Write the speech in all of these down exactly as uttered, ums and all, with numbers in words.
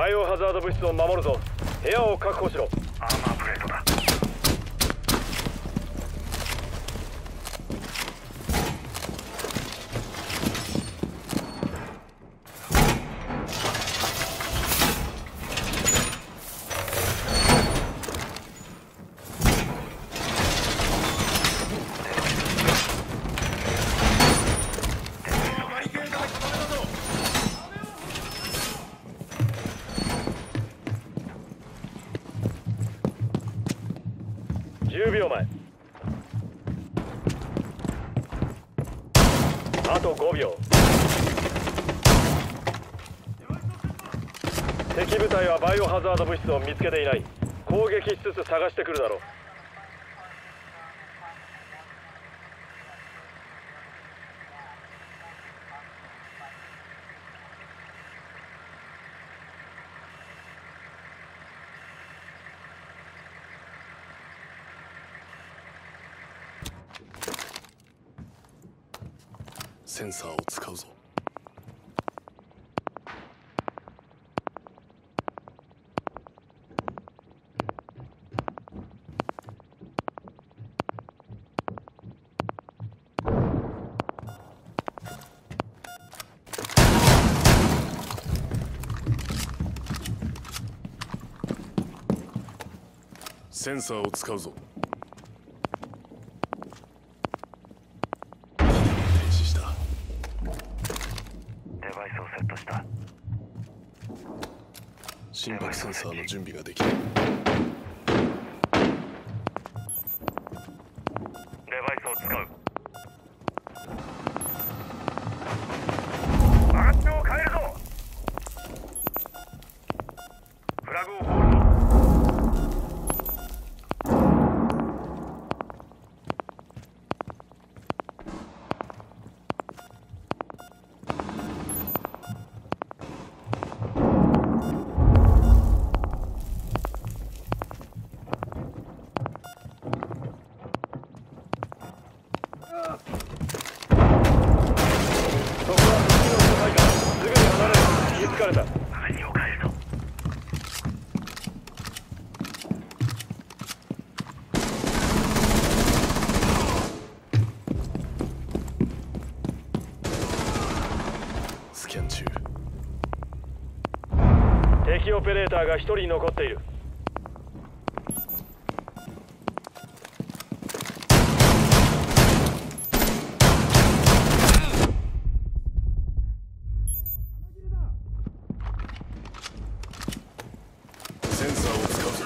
バイオハザード物質を守るぞ。部屋を確保しろ。アーマープレートだ。じゅうびょうまえ。あとごびょう。敵部隊はバイオハザード物質を見つけていない。攻撃しつつ探してくるだろう。センサーを使うぞ。センサーを使うぞ。心拍センサーの準備ができる。デバイスを使う。バッジを変えるぞ。フラグを放る敵オペレーターが一人残っている。センサーを使うぞ。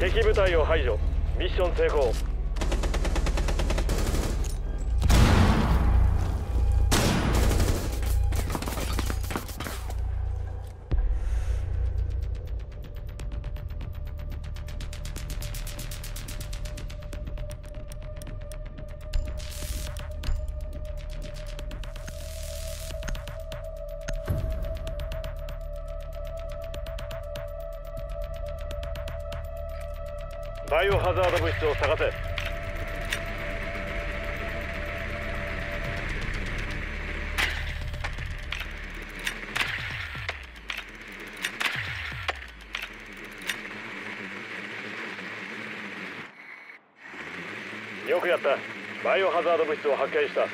敵部隊を排除。ミッション成功。バイオハザード物質を探せ。よくやった。バイオハザード物質を発見した。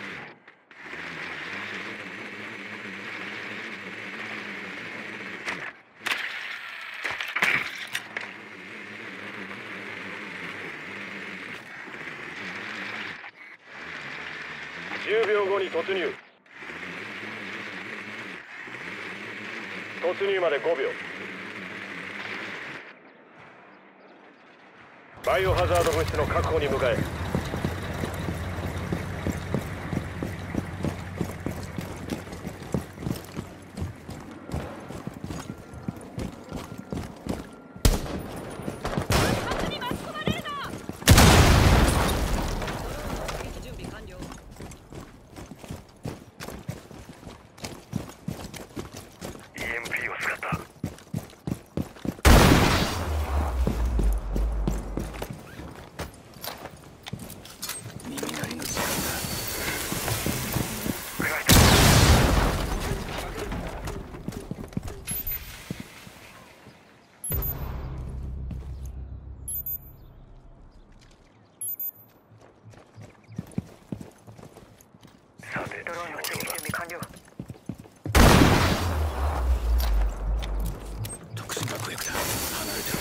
じゅうびょうごに突入。突入までごびょう。バイオハザード物質の確保に向かえ。ドローンの追尾準備完了。特殊爆薬だ。離れてろ。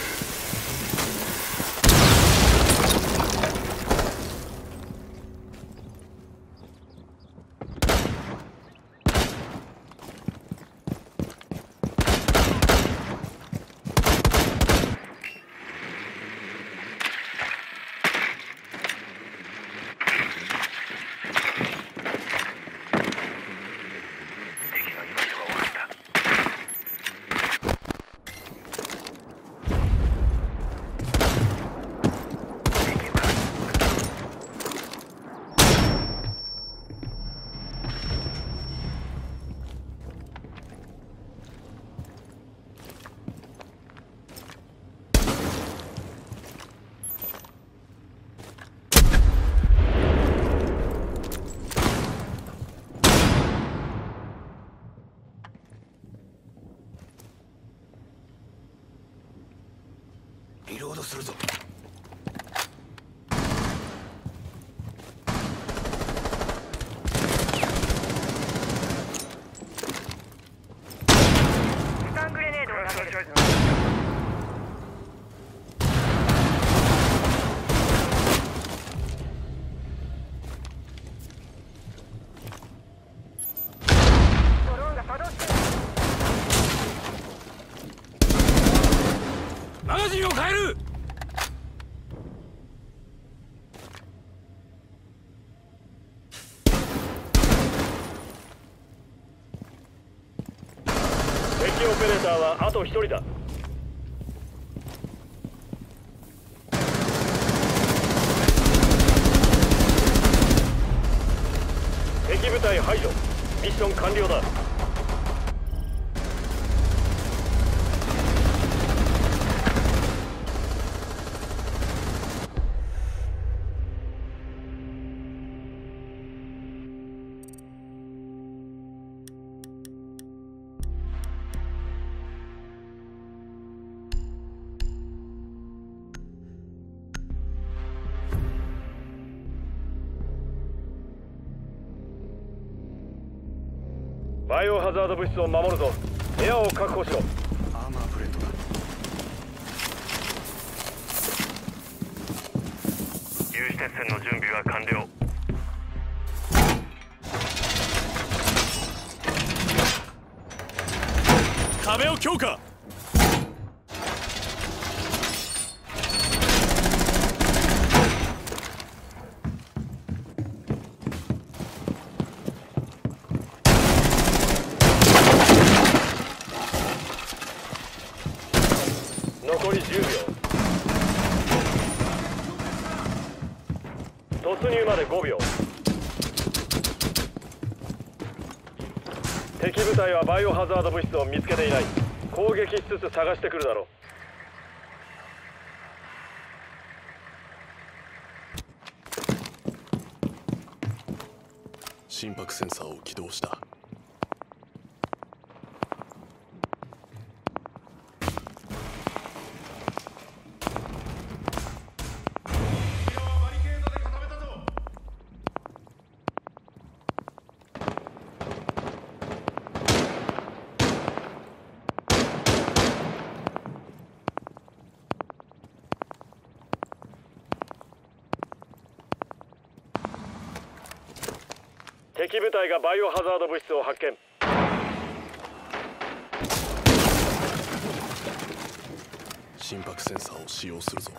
リロードするぞ。スタングレネードを投げる。ドローンが作動してる。マガジンを変える。敵オペレーターはあとひとりだ。敵部隊排除。ミッション完了だ。バイオハザード物質を守るぞ。部屋を確保しろ。アーマープレートだ。有刺鉄線の準備は完了。壁を強化。残りじゅうびょう。突入までごびょう。敵部隊はバイオハザード物質を見つけていない。攻撃しつつ探してくるだろう。心拍センサーを起動した。敵部隊がバイオハザード物質を発見。心拍センサーを使用するぞ。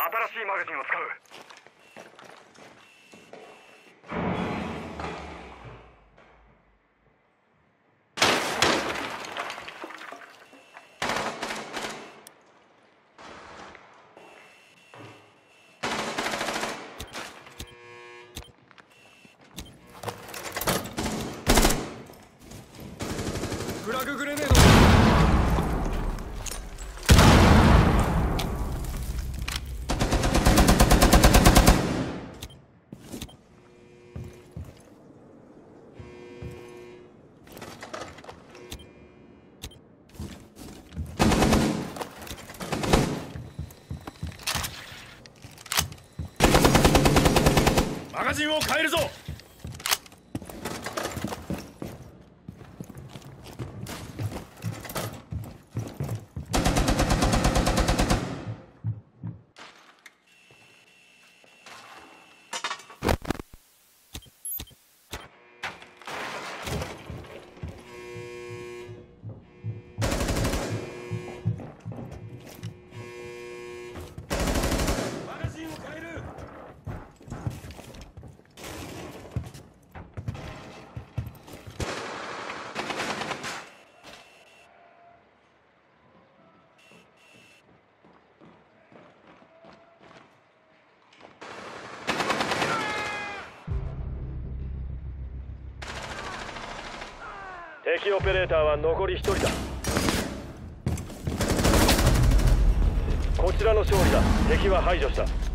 新しいマガジンを使う。ラググレネード。マガジンを変えるぞ。敵オペレーターは残りひとりだ。こちらの勝利だ。敵は排除した。